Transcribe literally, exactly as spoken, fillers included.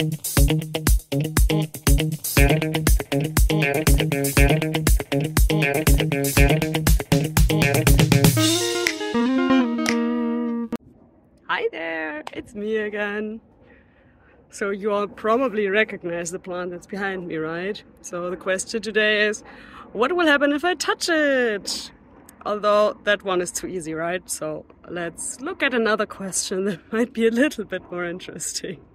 Hi there, it's me again. So you all probably recognize the plant that's behind me, right? So the question today is, what will happen if I touch it? Although that one is too easy, right? So let's look at another question that might be a little bit more interesting.